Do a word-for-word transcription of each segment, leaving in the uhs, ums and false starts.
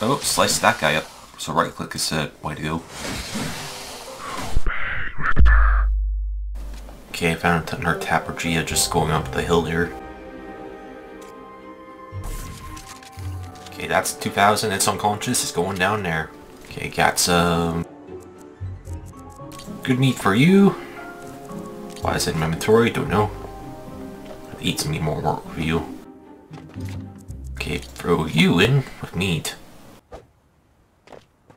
guy. Oh, slice that guy up. So right click is the way to go. Okay, I found another taprogia just going up the hill here. Okay, that's two thousand, it's unconscious, it's going down there. Okay, got some good meat for you. Why is it in my inventory? Don't know. I'll eat some meat more work for you. Okay, throw you in with meat.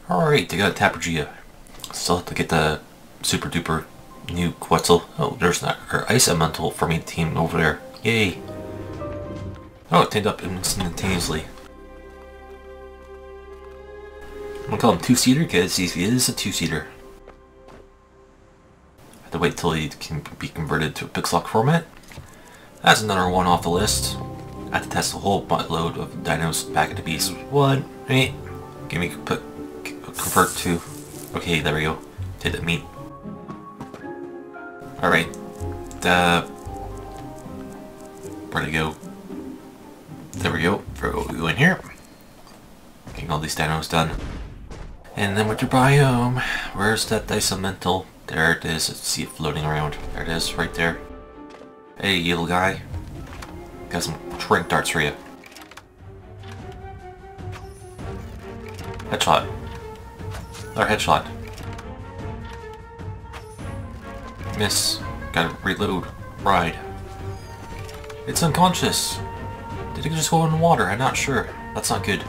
Alright, they got taprogia. Still have to get the super duper new Quetzal. Oh, there's not her ice elemental for me team over there. Yay! Oh, it teamed up instantaneously. I'm gonna call him two-seater because he is a two-seater. I have to wait till he can be converted to a PixArk format. That's another one off the list. I have to test a whole buttload of dinos back into beast. What? Hey, give me put convert to. Okay, there we go. Did it meet? All right. Uh, where to go? There we go. Throw you in here. Getting all these dinos done. And then with your biome, where's that dicemental? There it is, I see it floating around. There it is, right there. Hey, you little guy. Got some trank darts for you. Headshot. Another headshot. Miss. Gotta reload. Ride. It's unconscious. Did it just go in the water? I'm not sure. That's not good.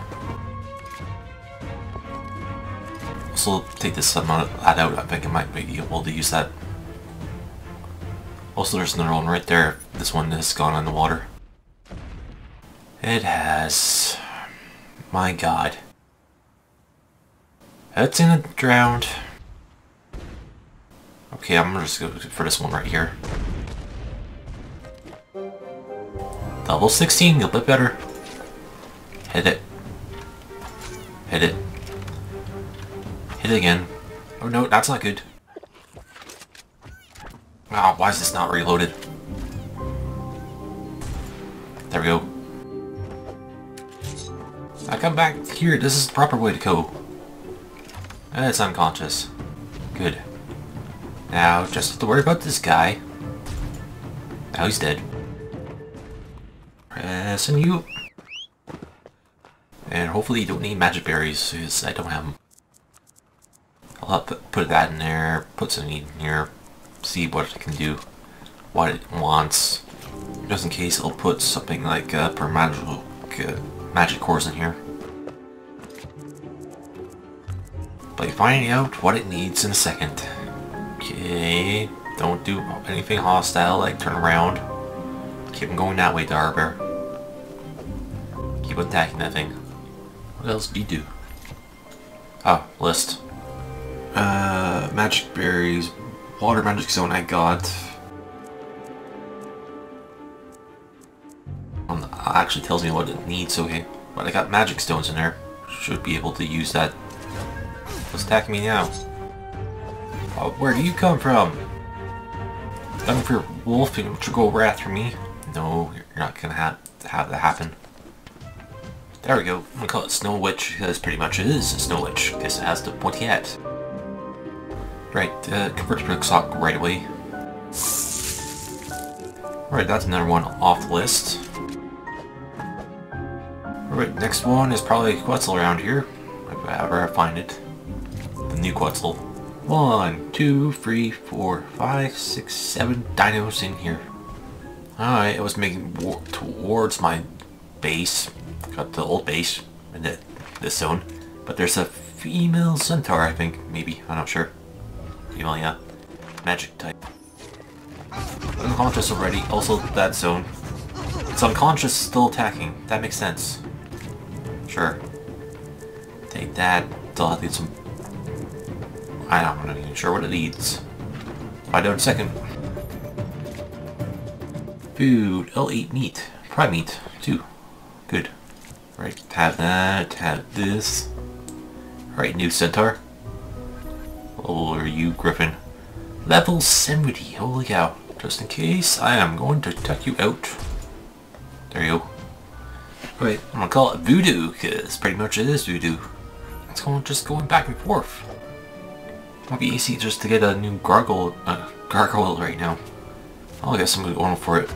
Also, take this sun out, out, I think it might be able to use that. Also, there's another one right there. This one has gone in the water. It has... My god. That's in a drowned. Okay, I'm gonna just go for this one right here. Level sixteen, a bit better. Hit it. Hit it. Hit it again. Oh no, that's not good. Wow, why is this not reloaded? There we go. I come back here, this is the proper way to go. And it's unconscious. Good. Now, just have to worry about this guy. Now he's dead. Pressing you. And hopefully you don't need magic berries, because I don't have them. I'll put that in there, put some meat in here, see what it can do, what it wants. Just in case, I'll put something like uh, per magical, uh, magic cores in here. But you find out what it needs in a second. Okay, don't do anything hostile, like turn around. Keep them going that way, Darber. Keep attacking that thing. What else do you do? Oh, list. Uh, magic berries, water magic zone I got. Um, actually tells me what it needs, okay. But I got magic stones in there. Should be able to use that. Let's attack me now. Oh, where do you come from? Done for wolf, you should go right after me. No, you're not gonna have, have that happen. There we go. I'm gonna call it Snow Witch, because pretty much it is a Snow Witch, because it has the pointy head. Right, uh, convert to PixArk right away. Alright, that's another one off the list. Alright, next one is probably Quetzal around here. If I ever find it. The new Quetzal. One, two, three, four, five, six, seven dinos in here. Alright, it was making war towards my base. Got the old base in the, this zone. But there's a female centaur, I think, maybe. I'm not sure. Female, yeah. Magic type. Unconscious already. Also, that zone. It's unconscious, still attacking. That makes sense. Sure. Take that. Still have to get some... I don't, I'm not even sure what it eats. Find out in a second. Food. I'll eat meat. Prime meat, too. Good. Right, have that. Have this. Alright, new centaur. Oh, are you Griffin? Level seventy, holy cow. Just in case, I am going to tuck you out. There you go. Wait, I'm gonna call it voodoo, because pretty much it is voodoo. It's going just going back and forth. It might be easy just to get a new gargoyle, uh, gargoyle right now. I guess I'm going for it.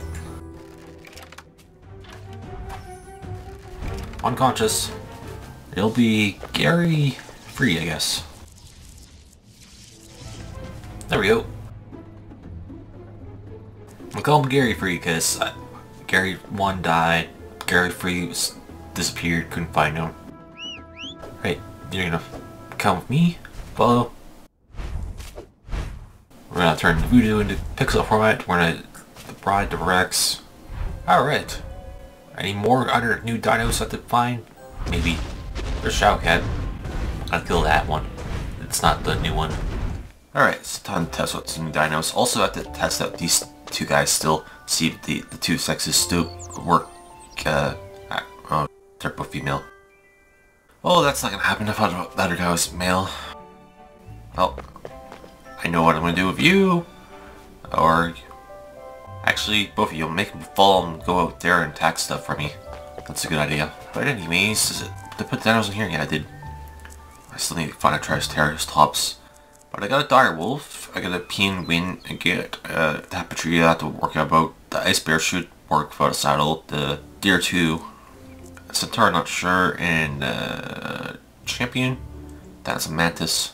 Unconscious. It'll be Gary free, I guess. There we go. I'll call him Gary free because uh, Gary one died. Gary free was, disappeared. Couldn't find him. Right, you're gonna come with me. Follow. We're gonna turn voodoo into pixel format. We're gonna ride the Rex. All right. Any more other new dinos I have to find? Maybe. There's Shadowcat. I'll kill that one. It's not the new one. Alright, it's time to test out some new dinos. Also have to test out these two guys still. See if the, the two sexes still work. Uh, uh, they're both female. Oh, that's not gonna happen if the other guy was male. Well, I know what I'm gonna do with you. Or... Actually, both of you, make them fall and go out there and attack stuff for me. That's a good idea. But anyways, is it, did I put the dinos in here? Yeah, I did. I still need to find a Triceratops. But I got a direwolf. I got a penguin. I get uh, the Apatree I have to work about. The ice bear should work without a saddle. The deer too. Centaur, not sure. And uh, champion. That's a mantis.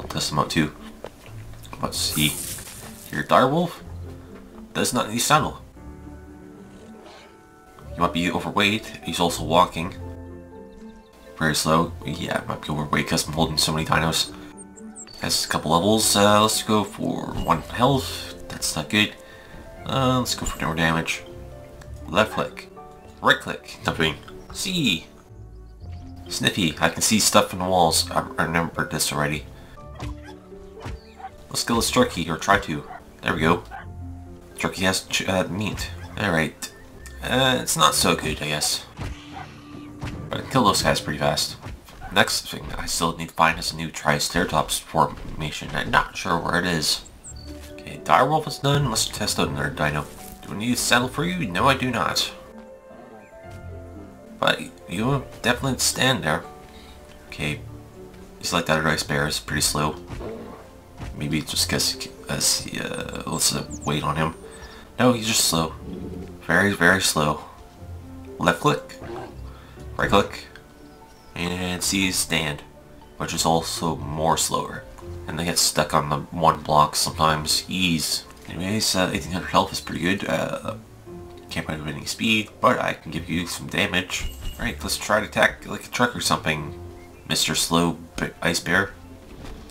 I'll test them out too. Let's see. Here, direwolf. Does not need saddle. He might be overweight. He's also walking very slow. Yeah, might be overweight because I'm holding so many dinos. Has a couple levels. Uh, let's go for one health. That's not good. Uh, let's go for more damage. Left click, right click, nothing. See, sniffy. I can see stuff in the walls. I remembered this already. Let's kill this turkey or try to. There we go. Turkey has uh, meat. Alright. Uh, it's not so good, I guess. But I can kill those guys pretty fast. Next thing I still need to find is a new Triceratops formation. I'm not sure where it is. Okay, direwolf is done. Let's test out another dino. Do I need a saddle for you? No, I do not. But you will definitely stand there. Okay. He's like that other ice bear. It's pretty slow. Maybe just because let's uh, wait on him. No, he's just slow. Very, very slow. Left click. Right click. And see stand. Which is also more slower. And they get stuck on the one block sometimes. Ease. Anyways, uh, eighteen hundred health is pretty good. Uh, can't put up any speed, but I can give you some damage. Alright, let's try to attack like a truck or something. Mister Slow Ice Bear.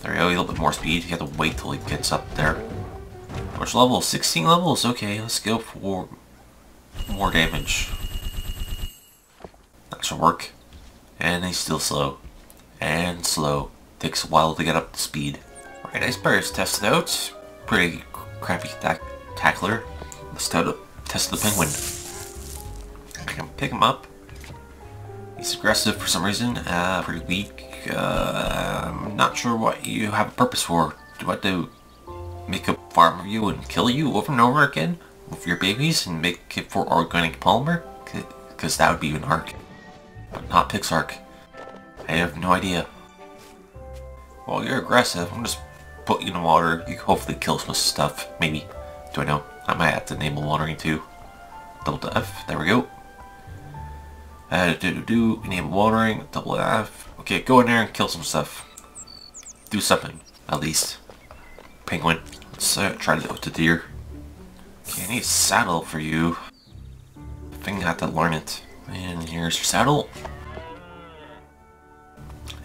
There we go, a little bit more speed. You have to wait till he gets up there. Which level? sixteen levels? Okay, let's go for more damage. That should work. And he's still slow. And slow. Takes a while to get up to speed. Alright, Ice Bear is tested out. Pretty crappy tack tackler. Let's test the penguin. I can pick him up. He's aggressive for some reason. Uh, pretty weak. Uh, I'm not sure what you have a purpose for. Do I do make a farm of you and kill you over and over again with your babies and make it for organic polymer? Because that would be an arc, but not PixArk. I have no idea. Well, you're aggressive. I'm just put you in the water. You hopefully kill some stuff. Maybe. Do I know? I might have to enable watering too. Double F. There we go. Uh, do do do. Enable watering. Double F. Okay, go in there and kill some stuff. Do something, at least. Penguin. Let's uh, try to with the deer. Okay, I need a saddle for you. I think I have to learn it. And here's your saddle.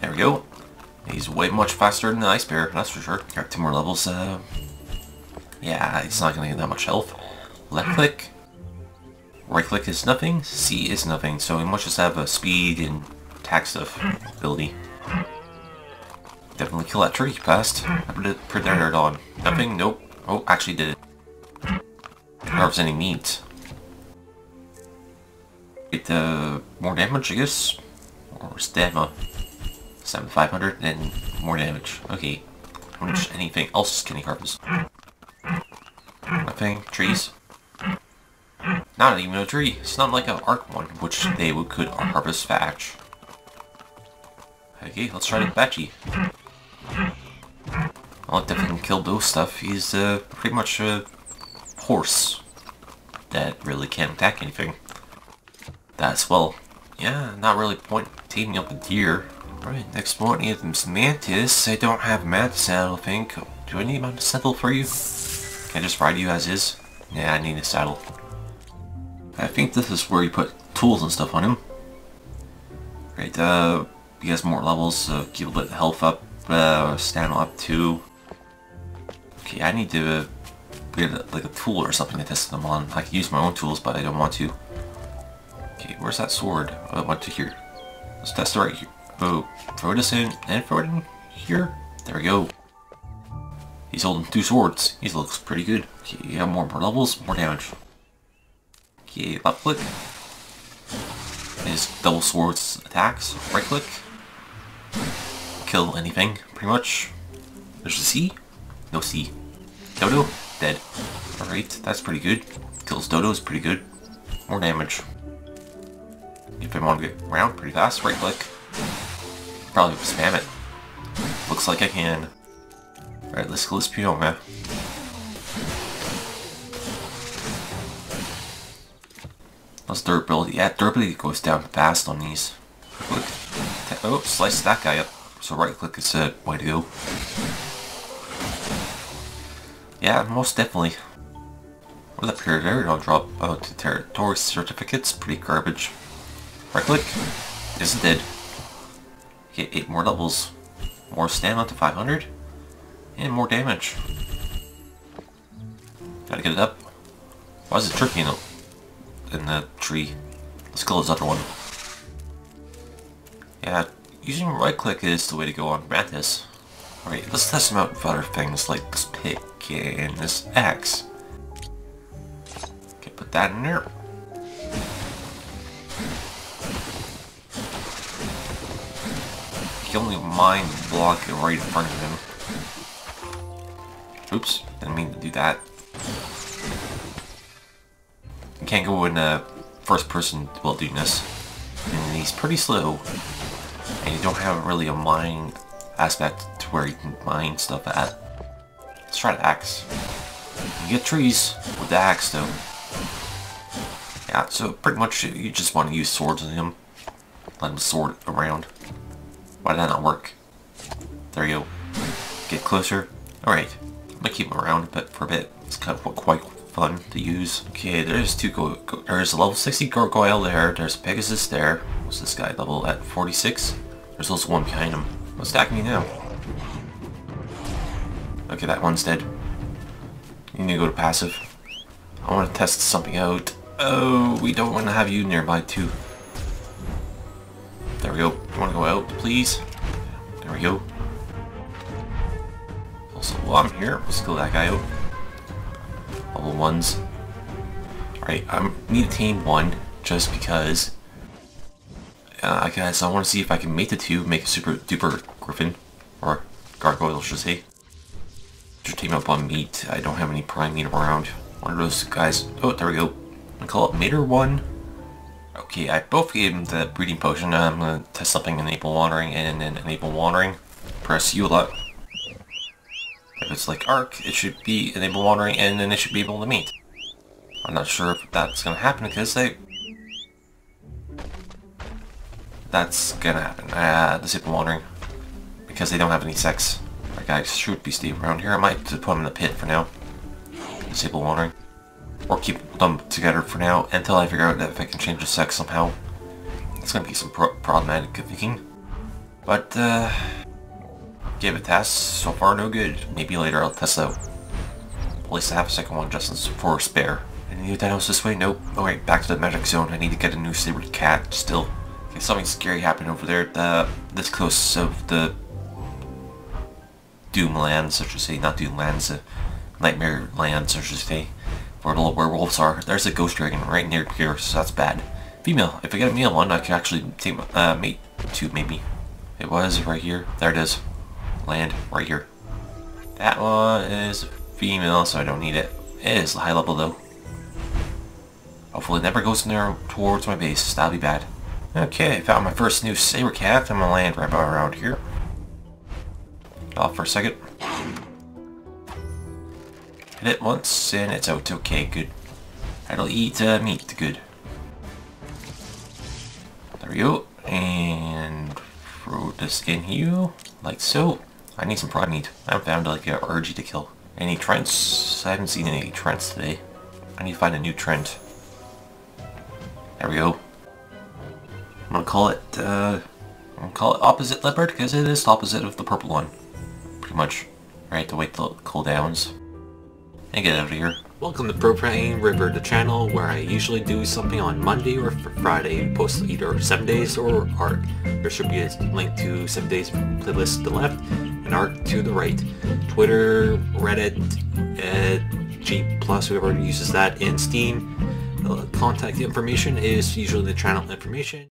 There we go. He's way much faster than the ice bear, that's for sure. Got two more levels. Uh, yeah, he's not gonna get that much health. Left click. Right click is nothing. C is nothing. So we must just have a speed and attack stuff ability. Definitely kill that tree fast. I put it predator on. Nothing? Nope. Oh, actually did it. Carves any meat. Get uh, more damage, I guess. Or stamina. Stamina five hundred and more damage. Okay. How much anything else can he harvest? Nothing. Trees. Not even a tree. It's not like an arc one, which they would could harvest thatch. Okay, let's try the Batchy. I'll definitely kill those stuff. He's uh, pretty much a horse that really can't attack anything. That's well, yeah, not really point teaming up a deer. Alright, next one is Mantis. I don't have Mantis, I don't think. Do I need my saddle for you? Can I just ride you as is? Yeah, I need a saddle. I think this is where you put tools and stuff on him. Right, uh, he has more levels, so keep a bit of health up, uh, stamina up too. Okay, I need to uh, get like a tool or something to test them on. I can use my own tools, but I don't want to. Okay, where's that sword? I want to here. Let's test it right here. Oh, throw this in and throw it in here. There we go. He's holding two swords. He looks pretty good. Okay, you have more, more levels, more damage. Okay, left click. His double swords attacks. Right click. Kill anything, pretty much. There's a C. No C. Dodo, dead. Alright, that's pretty good. Kills Dodo is pretty good. More damage. If I want to get around pretty fast, right click. Probably spam it. Looks like I can. Alright, let's kill this Pioma. That's durability. Yeah, durability goes down fast on these. Click. Oh, slice that guy up. So right click is a way to go. Yeah, most definitely. What is up here? There, I'll drop out to territory certificates. Pretty garbage. Right click. Is it dead? Get eight more levels. More stamina to five hundred. And more damage. Gotta get it up. Why is it tricky in the, in the tree? Let's kill this other one. Yeah, using right click is the way to go on Mantis. Alright, let's test him out with other things like this pick and this axe. Okay, put that in there. He only mine block it right in front of him. Oops, didn't mean to do that. You can't go in uh, first person while doing this. And he's pretty slow. And you don't have really a mine aspect to where you can mine stuff at. Let's try the axe. You get trees with the axe though. Yeah, so pretty much you just want to use swords on him. Let him sword around. Why did that not work? There you go. Get closer. Alright. I'm gonna keep them around but for a bit. It's kind of quite fun to use. Okay, there's two go, go there's a level sixty gargoyle there, there's Pegasus there. What's this guy level at forty-six? There's also one behind him. What's attacking me now? Okay, that one's dead. You need to go to passive. I wanna test something out. Oh, we don't wanna have you nearby too. There we go. You wanna go out, please? There we go. So while I'm here, let's kill that guy out. Level ones. Alright, I need to tame one just because. Uh, I guess I want to see if I can make the two, make a super duper griffin. Or gargoyle, should I say. Just tame up on meat. I don't have any prime meat around. One of those guys. Oh, there we go. I call it Mater one. Okay, I both gave him the breeding potion. I'm going to test something, enable wandering, and then enable wandering. Press U a lot. If it's like Arc, it should be enable wandering and then it should be able to mate. I'm not sure if that's gonna happen because they... That's gonna happen. Uh, disable wandering. Because they don't have any sex. That guy should be staying around here. I might just put him in the pit for now. Disable wandering. Or keep them together for now until I figure out that if I can change the sex somehow. It's gonna be some pro problematic thinking. But, uh... gave a test, so far no good. Maybe later I'll test out. At least I have a second one just for spare. Any of that else this way? Nope. Alright, back to the magic zone. I need to get a new sabered cat still. Okay, something scary happened over there. The, this close of the Doomlands, I should say. Not Doomlands, uh, Nightmare Lands, I should say. Where the werewolves are. There's a ghost dragon right near here, so that's bad. Female. If I get a male one, I can actually take my uh, mate two maybe. It was right here. There it is. Land right here. That one is female, so I don't need it. It is high level though. Hopefully it never goes in there towards my base. That'll be bad. Okay, found my first new saber cat. I'm gonna land right about around here. Off for a second. Hit it once and it's out. Okay, good. That'll eat uh, meat. Good. There we go. And throw this in here, like so. I need some prime meat. I haven't found like an urge to kill. Any trends? I haven't seen any trends today. I need to find a new trend. There we go. I'm gonna call it. Uh, I'm gonna call it opposite leopard because it is the opposite of the purple one, pretty much. I have to wait till it cool downs and get out of here. Welcome to Propane River, the channel where I usually do something on Monday or Friday and post either seven days or A R C. There should be a link to seven days playlist to the left and A R C to the right. Twitter, Reddit, uh, G plus, whoever uses that, and Steam. The contact information is usually the channel information.